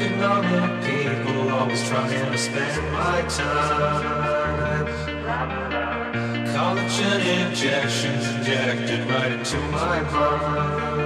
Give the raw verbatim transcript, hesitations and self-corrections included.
looking on the people, always trying to spend my time. Collagen injections injected right into my mind.